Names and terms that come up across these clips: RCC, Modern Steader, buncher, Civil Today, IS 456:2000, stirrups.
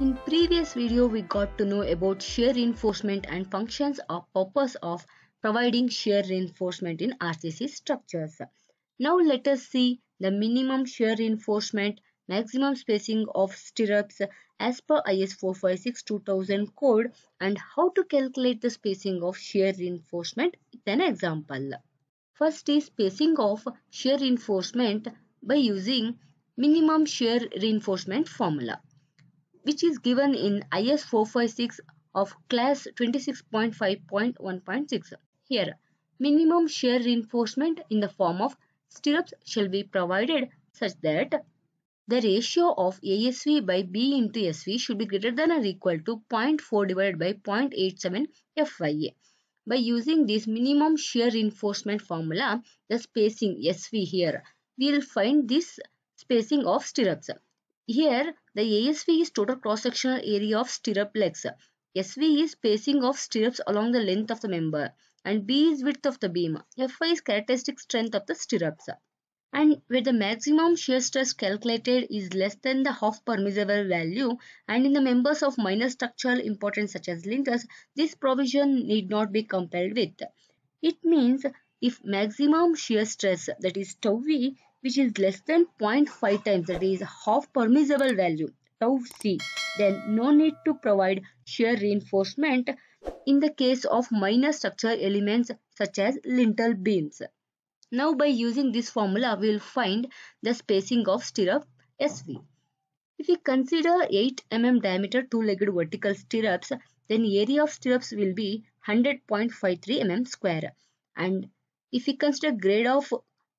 In previous video, we got to know about shear reinforcement and functions or purpose of providing shear reinforcement in RCC structures. Now let us see the minimum shear reinforcement, maximum spacing of stirrups as per IS 456:2000 code and how to calculate the spacing of shear reinforcement with an example. First is spacing of shear reinforcement by using minimum shear reinforcement formula, which is given in IS 456 of class 26.5.1.6. Here, minimum shear reinforcement in the form of stirrups shall be provided such that the ratio of ASV by B into SV should be greater than or equal to 0.4 divided by 0.87 FYA. By using this minimum shear reinforcement formula, the spacing SV here, we will find this spacing of stirrups. Here, the ASV is total cross-sectional area of stirrup legs. SV is spacing of stirrups along the length of the member, and B is width of the beam. FY is characteristic strength of the stirrups. And where the maximum shear stress calculated is less than the half permissible value, and in the members of minor structural importance such as linkers, this provision need not be complied with. It means if maximum shear stress, that is tau V, which is less than 0.5 times, that is half permissible value, tau C, then no need to provide shear reinforcement in the case of minor structural elements such as lintel beams. Now by using this formula, we will find the spacing of stirrup SV. If we consider 8 mm diameter two-legged vertical stirrups, then area of stirrups will be 100.53 mm square. And if we consider grade of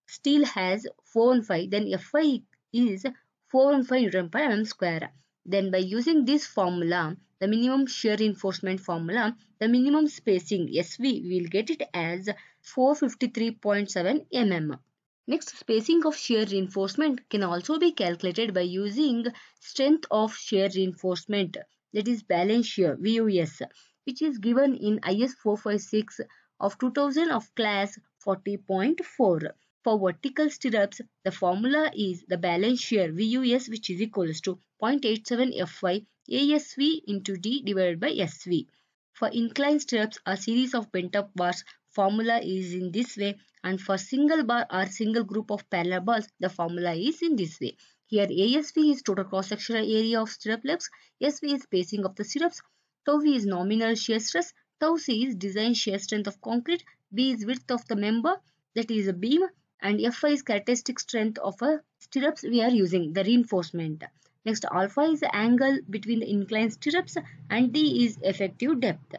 steel has 415, then Fy is 415 Newton per mm square. Then by using this formula, the minimum shear reinforcement formula, the minimum spacing SV, we will get it as 453.7 mm. Next, spacing of shear reinforcement can also be calculated by using strength of shear reinforcement, that is balance shear VUS, which is given in IS 456 of 2000 of class 40.4. For vertical stirrups, the formula is the balance shear VUS, which is equals to 0.87 FY ASV into D divided by SV. For inclined stirrups, a series of bent up bars, formula is in this way, and for single bar or single group of parallel bars, the formula is in this way. Here ASV is total cross-sectional area of stirrup legs, SV is spacing of the stirrups, tau V is nominal shear stress, tau C is design shear strength of concrete, B is width of the member, that is a beam, and Fy is characteristic strength of a stirrups we are using, the reinforcement. Next, alpha is the angle between the inclined stirrups and D is effective depth.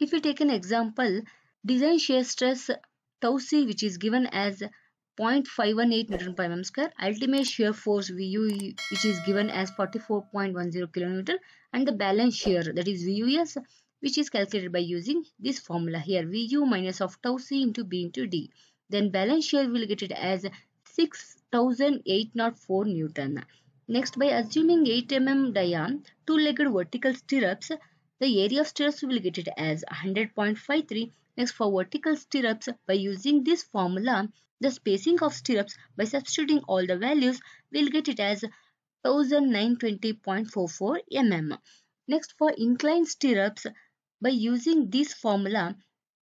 If we take an example, design shear stress tau C, which is given as 0.518 Newton per mm square, ultimate shear force VU, which is given as 44.10 kN, and the balance shear, that is VUS, which is calculated by using this formula here, VU minus of tau C into B into D. Then balance shear will get it as 6,804 Newton. Next, by assuming 8 mm dia, two-legged vertical stirrups, the area of stirrups will get it as 100.53. Next, for vertical stirrups, by using this formula, the spacing of stirrups by substituting all the values will get it as 1920.44 mm. Next, for inclined stirrups, by using this formula,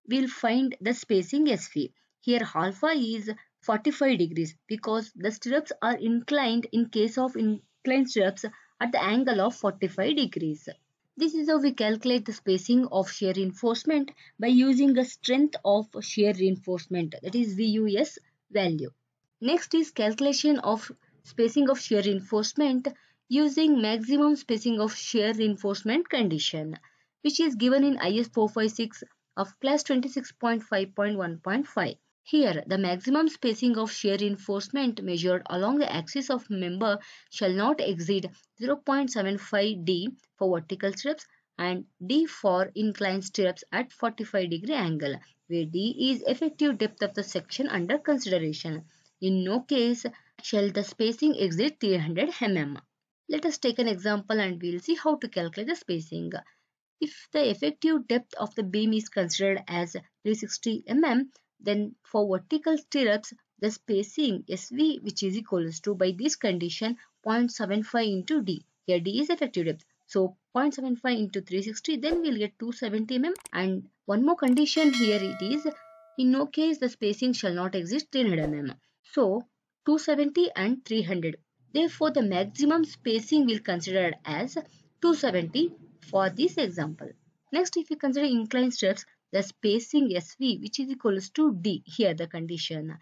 we'll find the spacing SV. Here alpha is 45 degrees because the stirrups are inclined in case of inclined stirrups at the angle of 45 degrees. This is how we calculate the spacing of shear reinforcement by using the strength of shear reinforcement, that is VUS value. Next is calculation of spacing of shear reinforcement using maximum spacing of shear reinforcement condition, which is given in IS 456 of class 26.5.1.5. Here, the maximum spacing of shear reinforcement measured along the axis of member shall not exceed 0.75 D for vertical stirrups and D for inclined stirrups at 45 degree angle, where D is effective depth of the section under consideration. In no case shall the spacing exceed 300 mm. Let us take an example and we will see how to calculate the spacing. If the effective depth of the beam is considered as 360 mm, then for vertical stirrups, the spacing SV, which is equals to by this condition 0.75 into D. Here D is effective depth. So 0.75 into 360, then we'll get 270 mm. And one more condition here it is, in no case the spacing shall not exceed 300 mm. So 270 and 300. Therefore, the maximum spacing we'll consider as 270 for this example. Next, if we consider inclined steps, the spacing SV, which is equals to D, here the condition,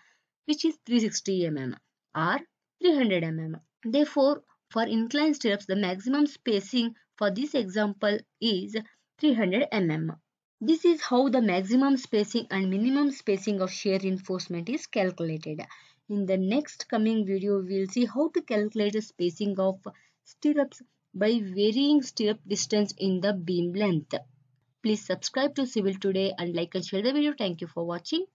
which is 360 mm or 300 mm. Therefore, for inclined steps, the maximum spacing for this example is 300 mm. This is how the maximum spacing and minimum spacing of shear reinforcement is calculated. In the next coming video, we'll see how to calculate the spacing of stirrups by varying stirrup distance in the beam length. Please subscribe to Civil Today and like and share the video. Thank you for watching.